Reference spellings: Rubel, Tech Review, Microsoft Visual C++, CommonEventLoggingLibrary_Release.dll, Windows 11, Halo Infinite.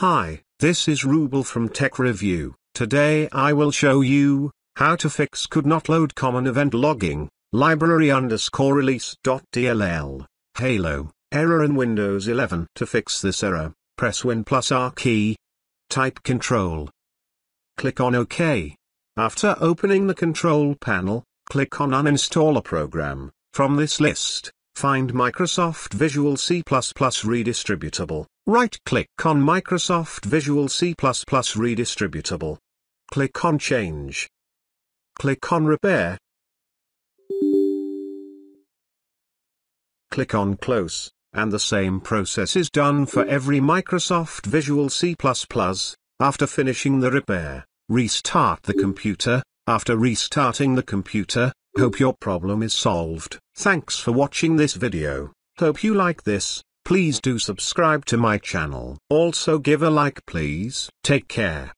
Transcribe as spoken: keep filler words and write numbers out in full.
Hi, this is Rubel from Tech Review. Today I will show you how to fix could not load common event logging library underscore release.dll halo error in Windows eleven. To fix this error, press Win plus R key, type Control, click on OK. After opening the Control panel, click on Uninstall a program. From this list, find Microsoft Visual C plus plus Redistributable. Right-click on Microsoft Visual C plus plus Redistributable. Click on Change. Click on Repair. Click on Close, and the same process is done for every Microsoft Visual C plus plus. After finishing the repair, restart the computer. After restarting the computer, hope your problem is solved. Thanks for watching this video. Hope you like this. Please do subscribe to my channel. Also give a like please. Take care.